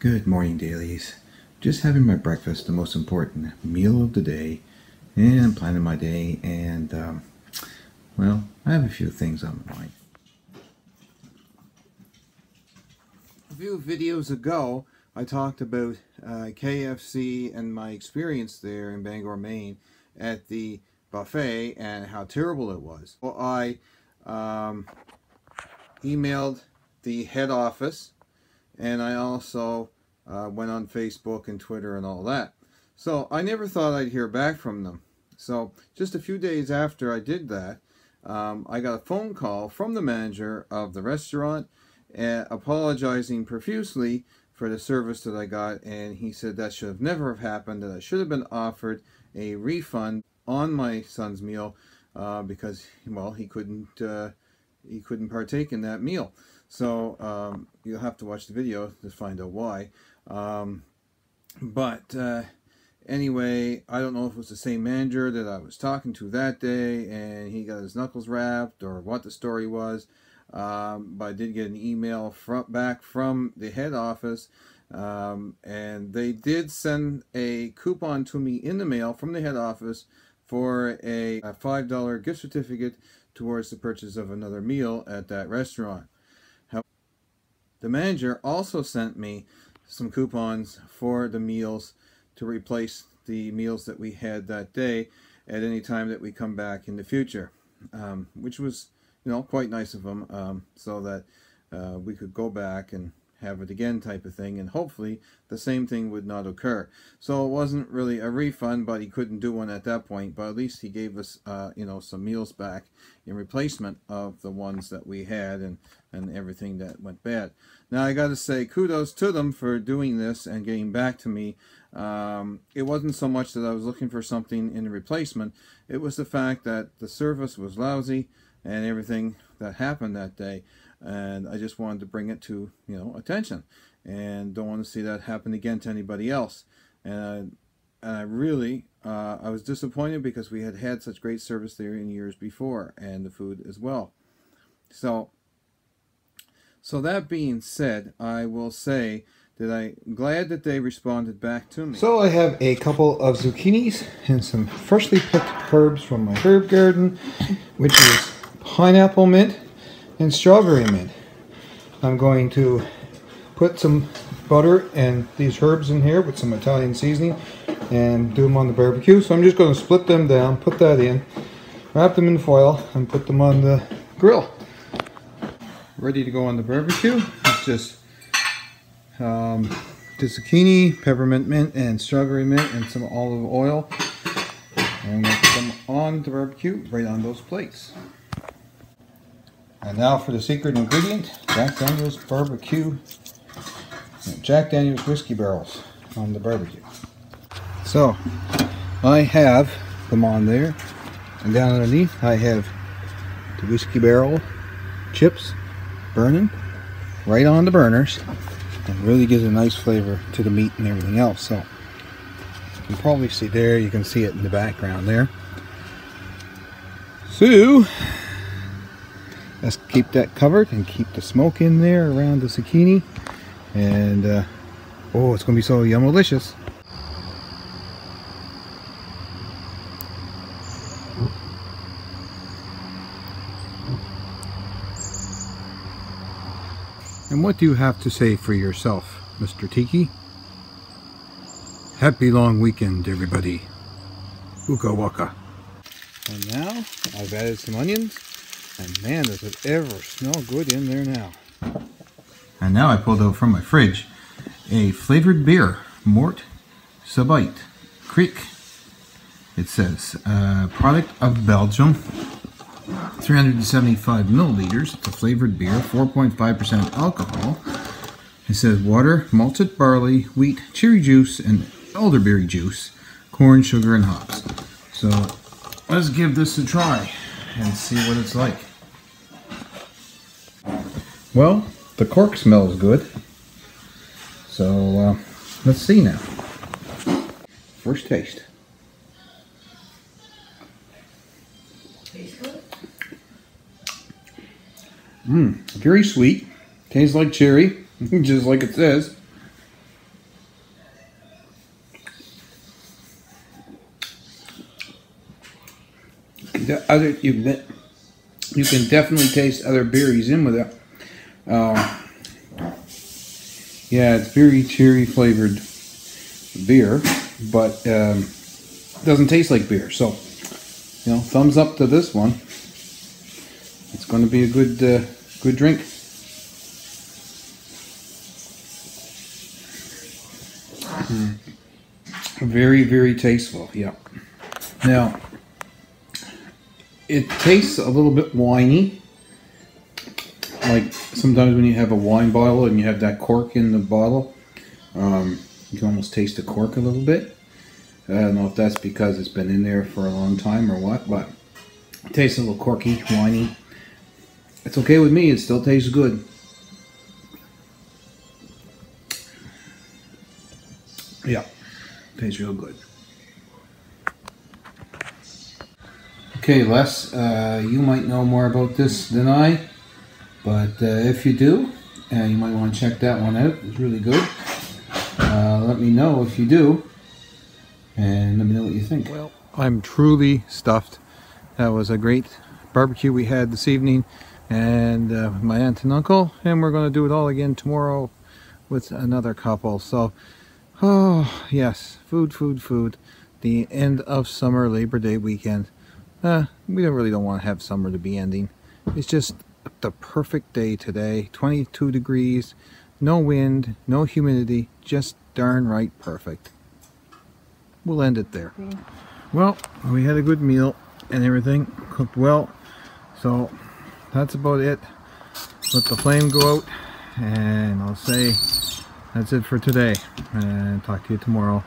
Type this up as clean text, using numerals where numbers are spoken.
Good morning, dailies. Just having my breakfast, the most important meal of the day, and I'm planning my day, and well, I have a few things on my mind. A few videos ago, I talked about KFC and my experience there in Bangor, Maine at the buffet and how terrible it was. Well, I emailed the head office, and I also went on Facebook and Twitter and all that. So I never thought I'd hear back from them. So just a few days after I did that, I got a phone call from the manager of the restaurant apologizing profusely for the service that I got, and he said that should have never have happened, that I should have been offered a refund on my son's meal because, well, he couldn't partake in that meal. So you'll have to watch the video to find out why. Anyway, I don't know if it was the same manager that I was talking to that day and he got his knuckles wrapped or what the story was. But I did get an email back from the head office, and they did send a coupon to me in the mail from the head office for a $5 gift certificate towards the purchase of another meal at that restaurant. The manager also sent me some coupons for the meals to replace the meals that we had that day at any time that we come back in the future, which was, you know, quite nice of them, so that we could go back and have it again type of thing, and hopefully the same thing would not occur. So it wasn't really a refund, but he couldn't do one at that point, but at least he gave us you know, some meals back in replacement of the ones that we had and everything that went bad. Now I gotta say kudos to them for doing this and getting back to me. It wasn't so much that I was looking for something in replacement, it was the fact that the service was lousy and everything that happened that day, and I just wanted to bring it to, you know, attention, and don't want to see that happen again to anybody else. And I really I was disappointed because we had such great service there in years before, and the food as well. So that being said, I will say that I'm glad that they responded back to me. So I have a couple of zucchinis and some freshly picked herbs from my herb garden, which is pineapple mint and strawberry mint. I'm going to put some butter and these herbs in here with some Italian seasoning and do them on the barbecue. So I'm just going to split them down, put that in, wrap them in foil, and put them on the grill. Ready to go on the barbecue. It's just the zucchini, peppermint mint, and strawberry mint, and some olive oil. And I'm going to put them on the barbecue right on those plates. And now for the secret ingredient, Jack Daniel's barbecue, Jack Daniel's whiskey barrels on the barbecue. So I have them on there, and down underneath I have the whiskey barrel chips burning right on the burners, and really gives a nice flavor to the meat and everything else. So you can probably see there, you can see it in the background there. So let's keep that covered and keep the smoke in there around the zucchini, and oh, it's gonna be so yum-alicious. And what do you have to say for yourself, Mr. Tiki? Happy long weekend, everybody. Uka waka. And now I've added some onions. And man, does it ever smell good in there now. And now I pulled out from my fridge a flavored beer, Mort Subite Creek. It says, product of Belgium, 375 milliliters. It's a flavored beer, 4.5% alcohol. It says water, malted barley, wheat, cherry juice, and elderberry juice, corn, sugar, and hops. So let's give this a try and see what it's like. Well, the cork smells good, so let's see now. First taste. Tastes good. Very sweet. Tastes like cherry, just like it says. you can definitely taste other berries in with it. Yeah, it's very cherry flavored beer, but it doesn't taste like beer. So, you know, thumbs up to this one. It's going to be a good, good drink. Very, very tasteful. Yeah. Now, it tastes a little bit winey. Like sometimes when you have a wine bottle and you have that cork in the bottle, you can almost taste the cork a little bit. I don't know if that's because it's been in there for a long time or what, but it tastes a little corky, winey. It's okay with me. It still tastes good. Yeah, tastes real good. Okay, Les, you might know more about this than I, but if you do, you might want to check that one out. It's really good. Let me know if you do, and let me know what you think. Well, I'm truly stuffed. That was a great barbecue we had this evening, and my aunt and uncle, and we're going to do it all again tomorrow with another couple. So, oh yes, food, food, food. The end of summer, Labor Day weekend. We really don't want to have summer to be ending. It's just the perfect day today. 22 degrees, no wind, no humidity, just darn right perfect. We'll end it there. Okay. Well, we had a good meal and everything, cooked well. So that's about it. Let the flame go out, and I'll say that's it for today. And talk to you tomorrow.